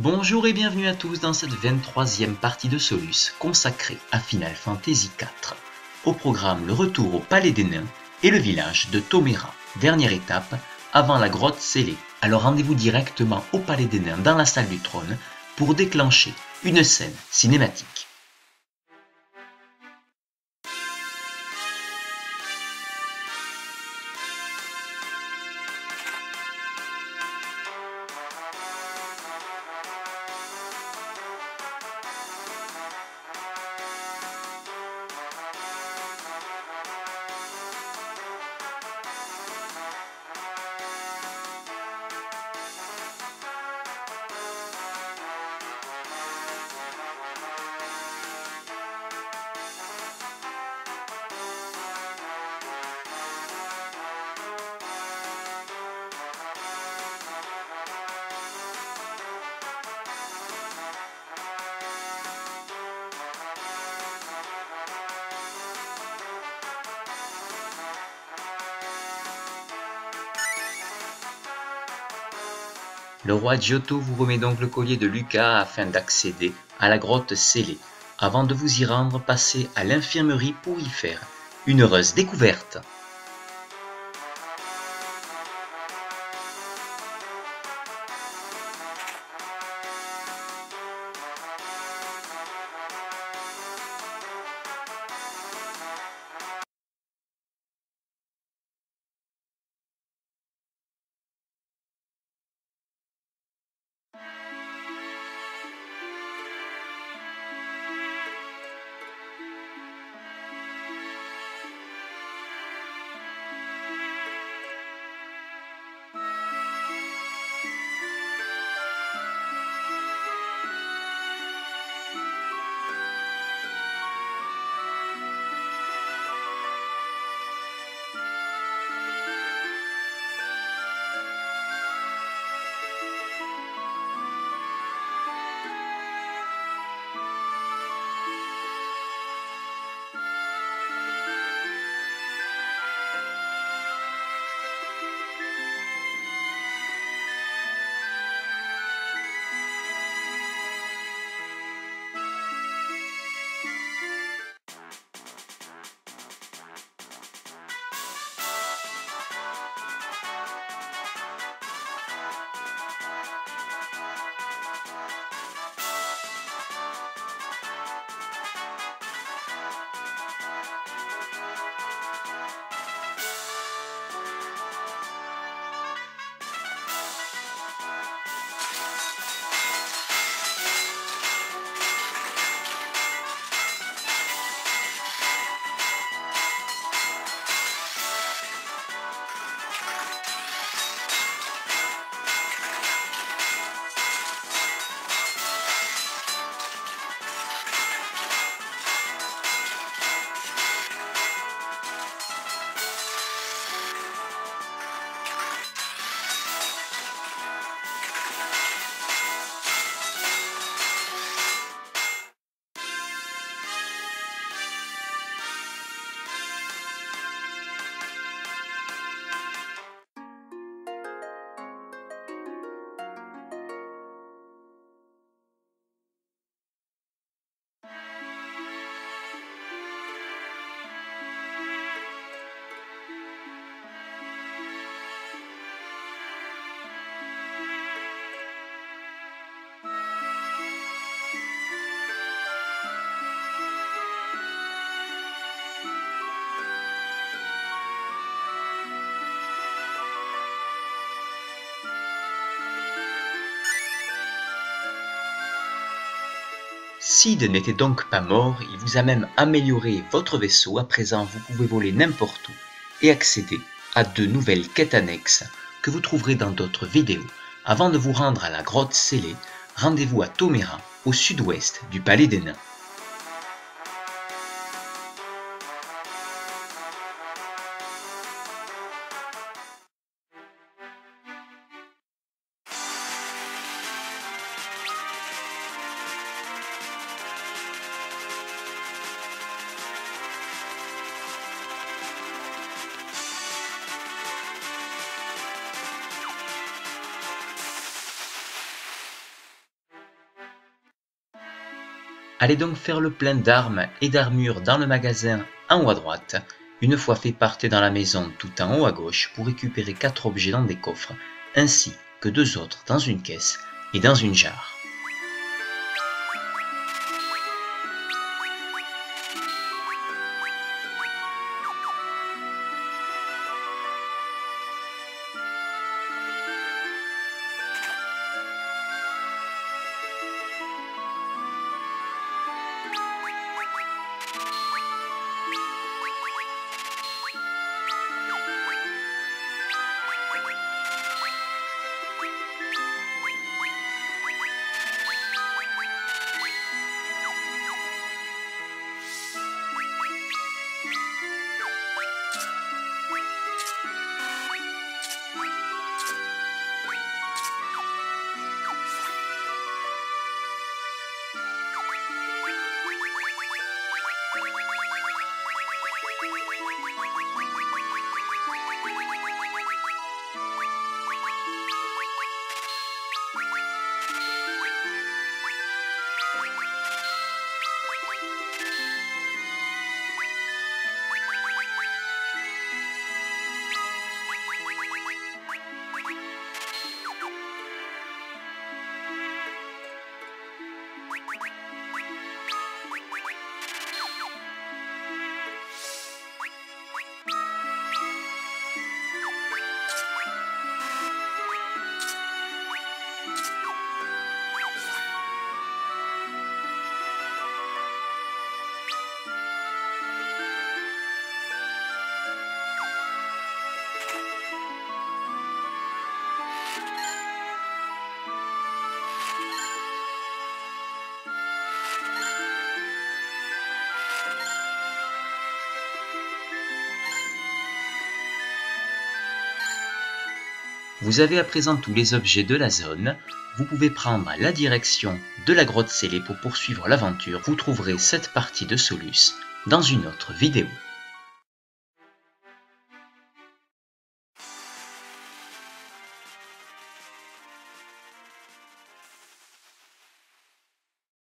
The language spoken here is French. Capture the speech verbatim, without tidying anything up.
Bonjour et bienvenue à tous dans cette vingt-troisième partie de Solus consacrée à Final Fantasy quatre. Au programme, le retour au Palais des Nains et le village de Toméra. Dernière étape, avant la grotte scellée. Alors rendez-vous directement au Palais des Nains dans la salle du trône pour déclencher une scène cinématique. Le roi Giotto vous remet donc le collier de Luca afin d'accéder à la grotte scellée. Avant de vous y rendre, passez à l'infirmerie pour y faire une heureuse découverte. Sid n'était donc pas mort, il vous a même amélioré votre vaisseau, à présent vous pouvez voler n'importe où et accéder à de nouvelles quêtes annexes que vous trouverez dans d'autres vidéos. Avant de vous rendre à la grotte scellée, rendez-vous à Toméra, au sud-ouest du Palais des Nains. Allez donc faire le plein d'armes et d'armures dans le magasin en haut à droite. Une fois fait, partez dans la maison tout en haut à gauche pour récupérer quatre objets dans des coffres, ainsi que deux autres dans une caisse et dans une jarre. Vous avez à présent tous les objets de la zone, vous pouvez prendre la direction de la grotte scellée pour poursuivre l'aventure. Vous trouverez cette partie de Solus dans une autre vidéo.